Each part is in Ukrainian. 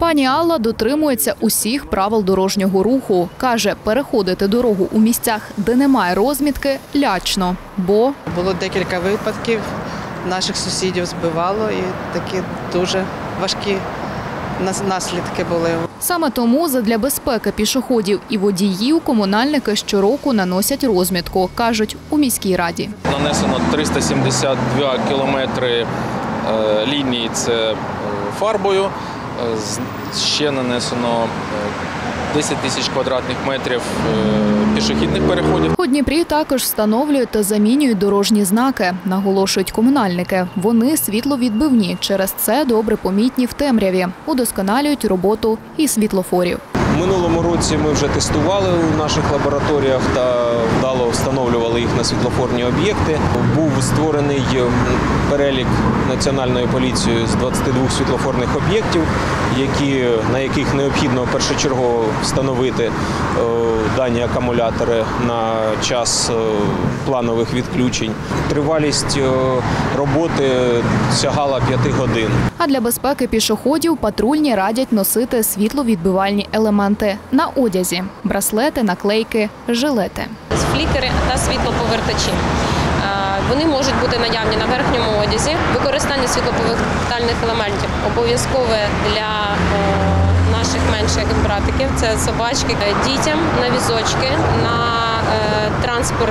Пані Алла дотримується усіх правил дорожнього руху. Каже, переходити дорогу у місцях, де немає розмітки, лячно, бо... Було декілька випадків, наших сусідів збивало і такі дуже важкі наслідки були. Саме тому задля безпеки пішоходів і водіїв комунальники щороку наносять розмітку, кажуть у міській раді. Нанесено 372 кілометри лінії – це фарбою. Ще нанесено 10 тисяч квадратних метрів пішохідних переходів. У Дніпрі також встановлюють та замінюють дорожні знаки, наголошують комунальники. Вони світловідбивні, через це добре помітні в темряві. Удосконалюють роботу і світлофорів. В минулому році ми вже тестували у наших лабораторіях та вдало встановлювали їх на світлофорні об'єкти. Був створений перелік Національною поліцією з 22 світлофорних об'єктів, на яких необхідно першочергово встановити дані акумулятори на час планових відключень. Тривалість роботи сягала 5 годин. А для безпеки пішоходів патрульні радять носити світловідбивальні елементи на одязі – браслети, наклейки, жилети. Флікери та світлоповертачі. Вони можуть бути наявні на верхньому одязі. Використання світлоповертальних елементів обов'язкове для наших менших братиків. Це собачки, дітям на візочки, на транспорт,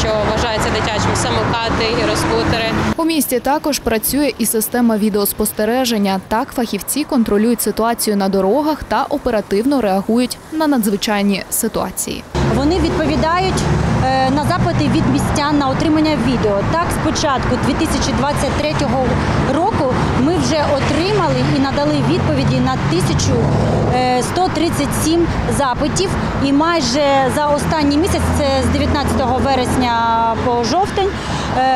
що вважається дитячим, самокати, гіроскутери. У місті також працює і система відеоспостереження. Так фахівці контролюють ситуацію на дорогах та оперативно реагують на надзвичайні ситуації. Вони відповідають на запити від містян на отримання відео. Так, з початку 2023 року ми вже отримали і надали відповіді на 1137 запитів. І майже за останній місяць, це з 19 вересня по жовтень,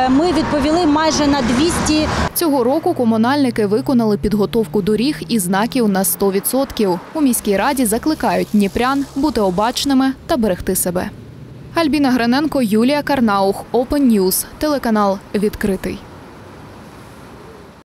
ми відповіли майже на 200. Цього року комунальники виконали підготовку доріг і знаків на 100%. У міській раді закликають дніпрян бути обачними та берегти себе. Альбіна Гриненко, Юлія Карнаух, Open News, телеканал «Відкритий».